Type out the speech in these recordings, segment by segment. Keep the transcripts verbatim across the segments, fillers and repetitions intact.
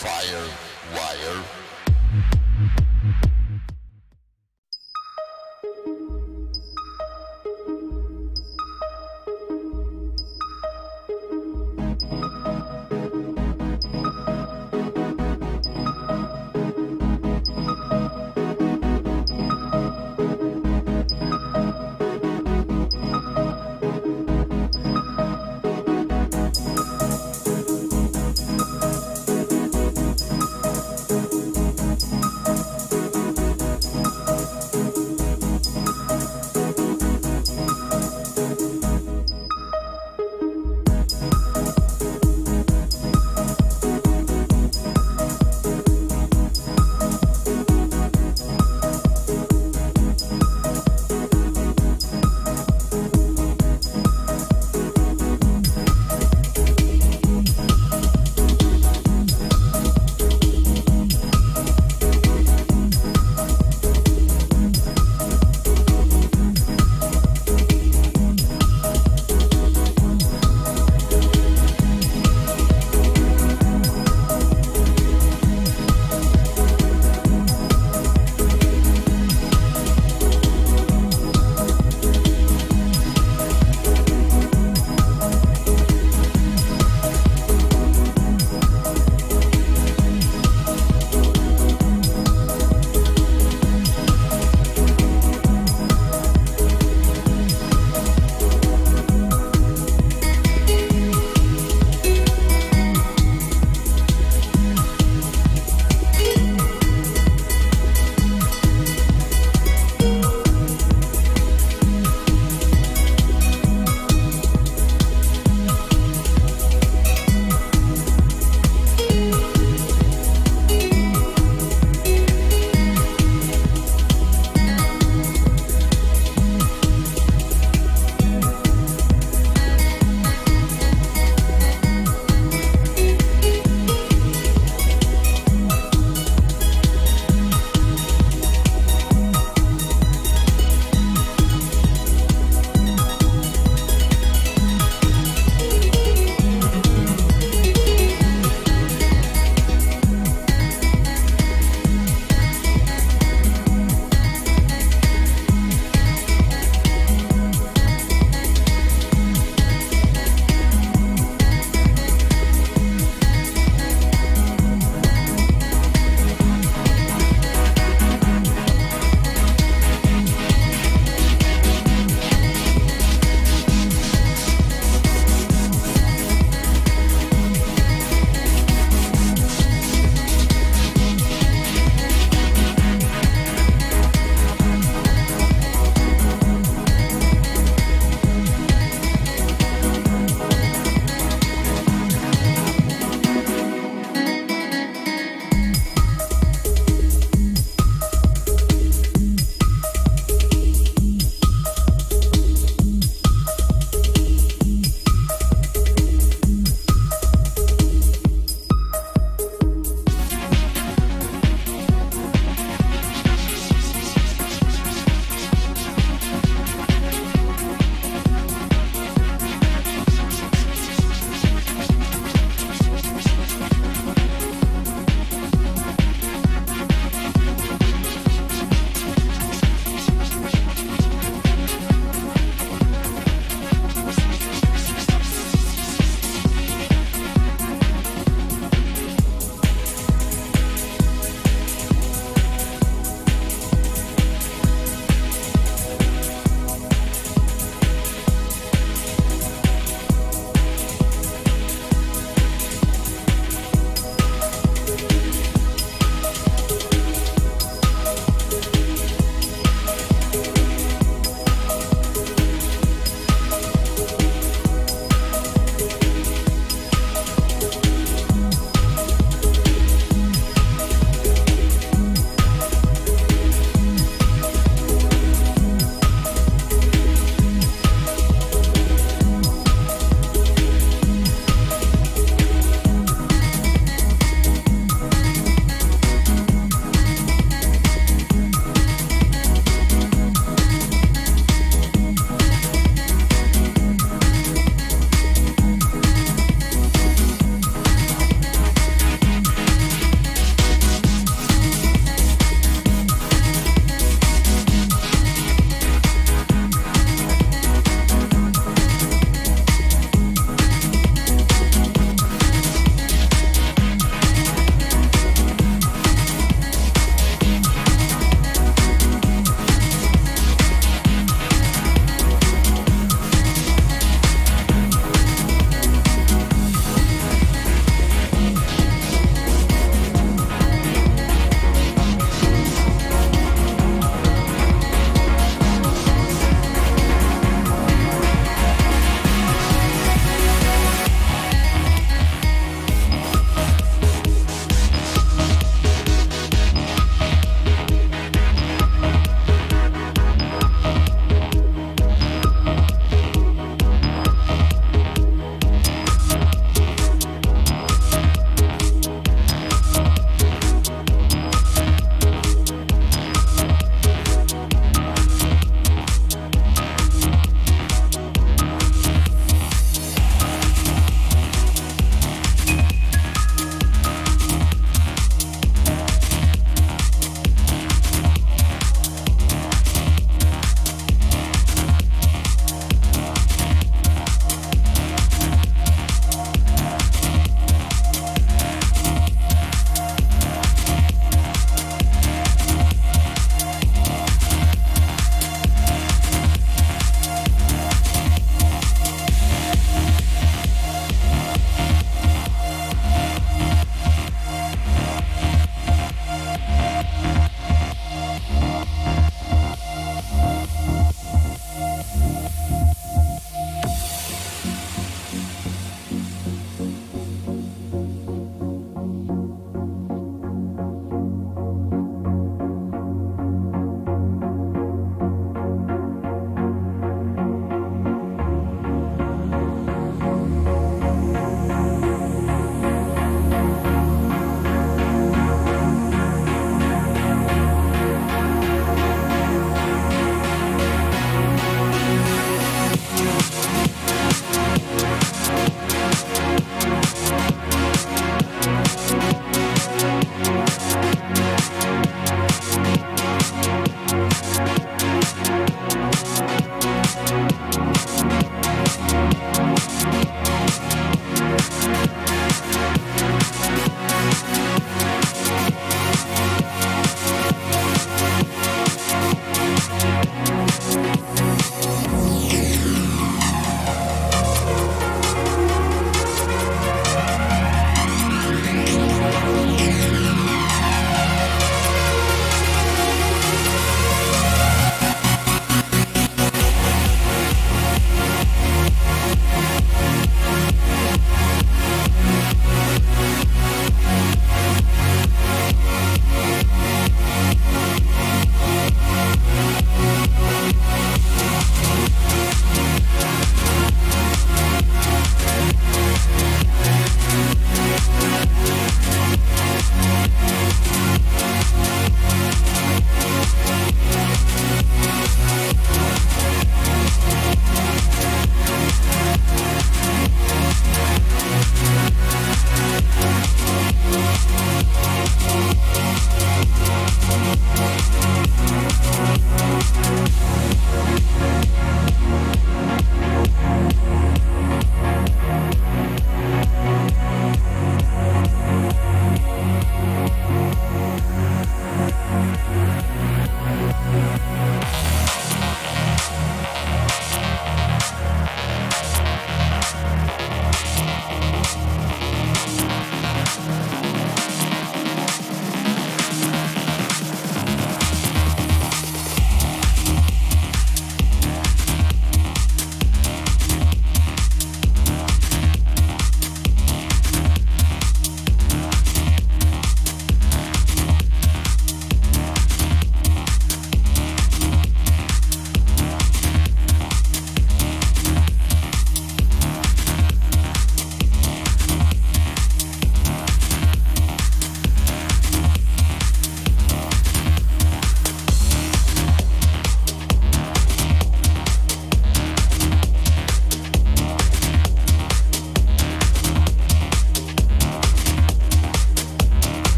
Fire Wire. We'll be right back.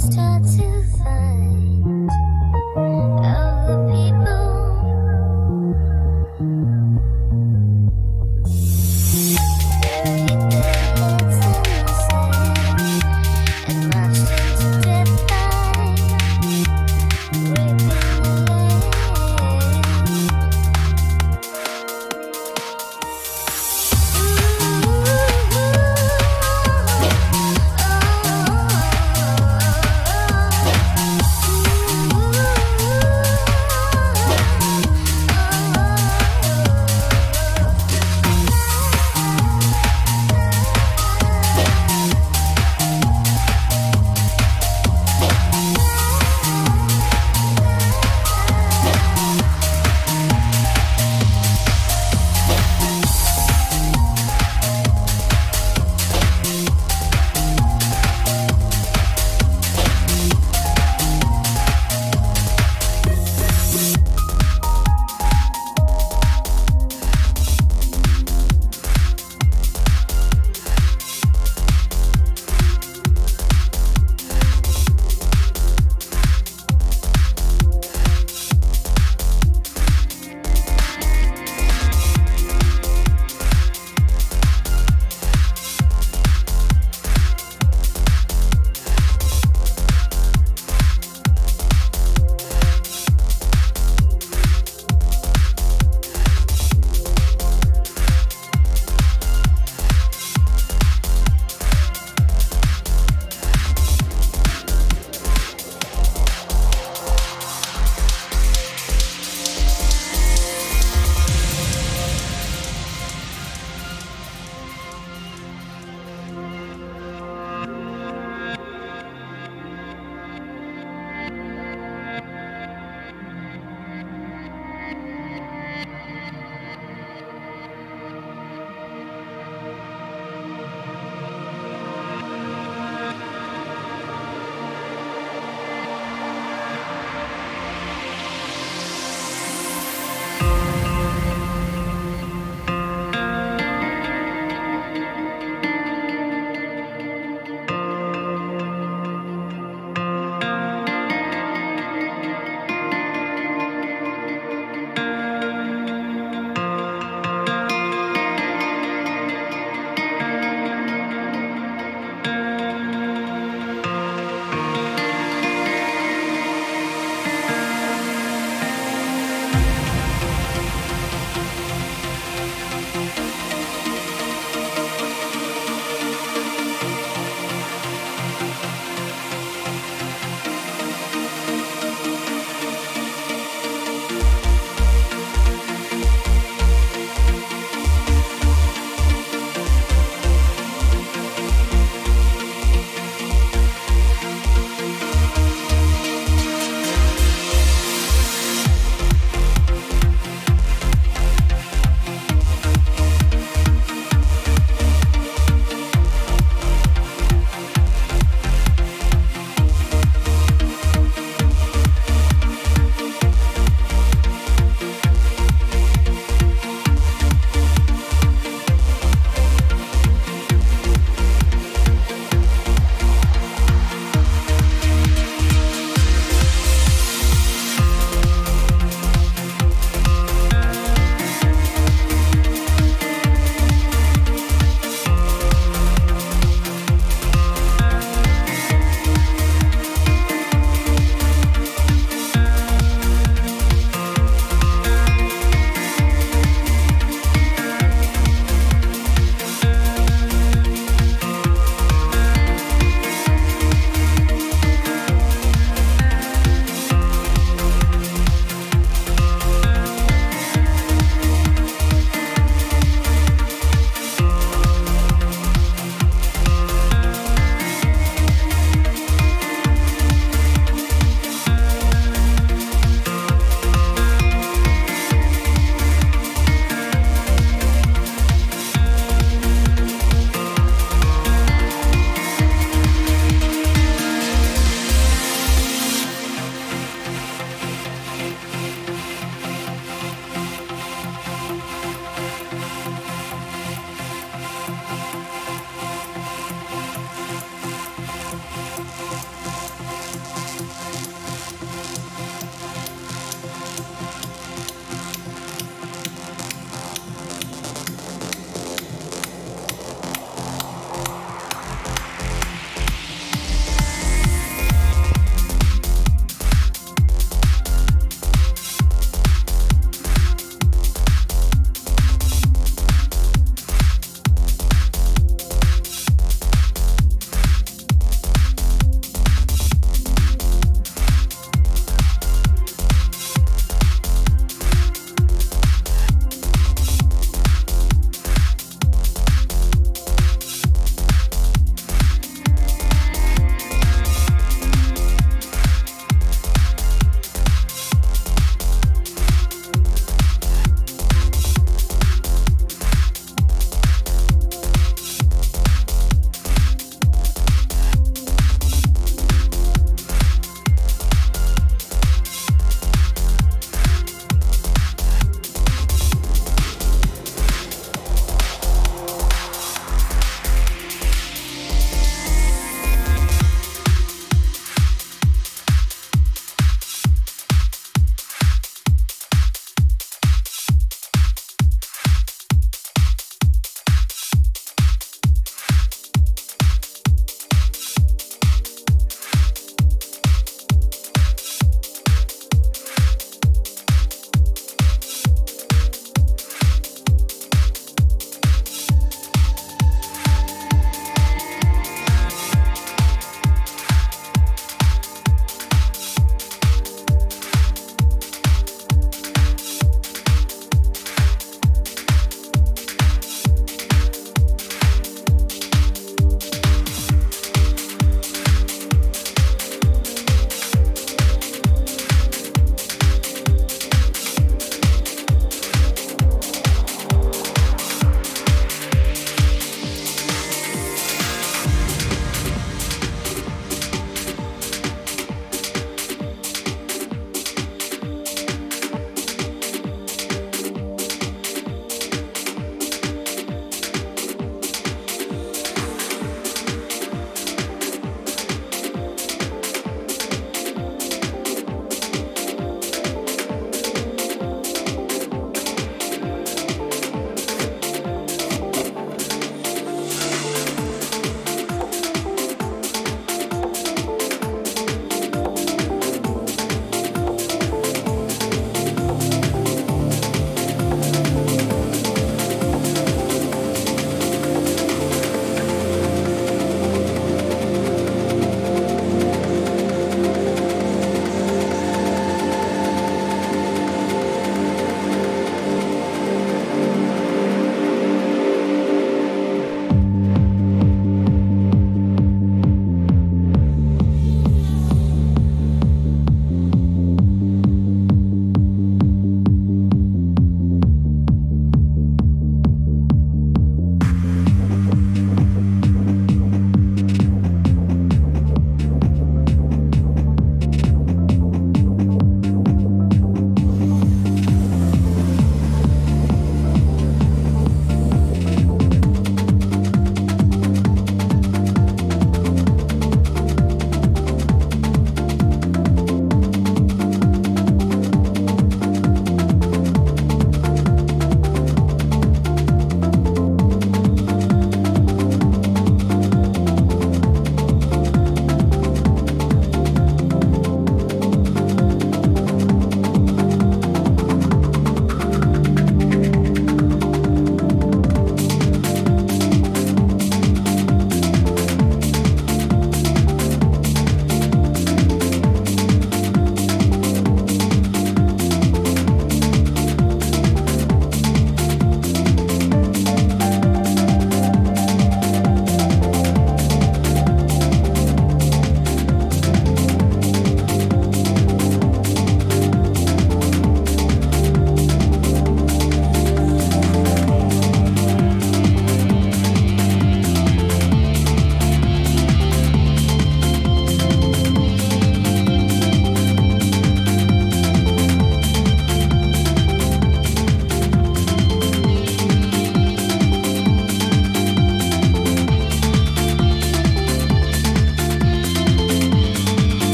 this time.